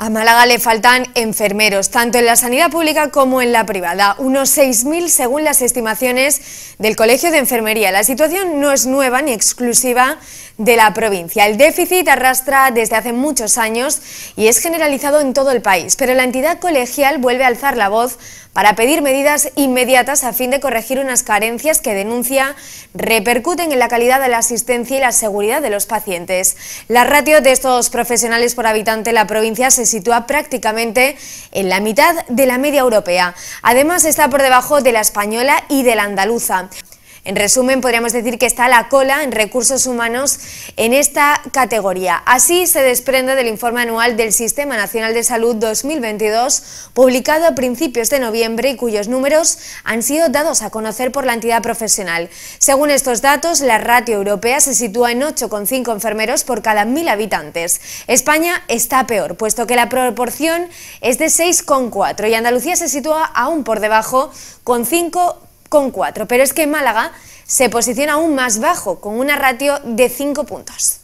A Málaga le faltan enfermeros, tanto en la sanidad pública como en la privada, unos 6.000 según las estimaciones del Colegio de Enfermería. La situación no es nueva ni exclusiva de la provincia. El déficit arrastra desde hace muchos años y es generalizado en todo el país, pero la entidad colegial vuelve a alzar la voz para pedir medidas inmediatas a fin de corregir unas carencias que, denuncia, repercuten en la calidad de la asistencia y la seguridad de los pacientes. La ratio de estos profesionales por habitante en la provincia se sitúa prácticamente en la mitad de la media europea. Además, está por debajo de la española y de la andaluza. En resumen, podríamos decir que está a la cola en recursos humanos en esta categoría. Así se desprende del informe anual del Sistema Nacional de Salud 2022, publicado a principios de noviembre y cuyos números han sido dados a conocer por la entidad profesional. Según estos datos, la ratio europea se sitúa en 8,5 enfermeros por cada 1.000 habitantes. España está peor, puesto que la proporción es de 6,4 y Andalucía se sitúa aún por debajo con 5,4, pero es que Málaga se posiciona aún más bajo, con una ratio de 5 puntos.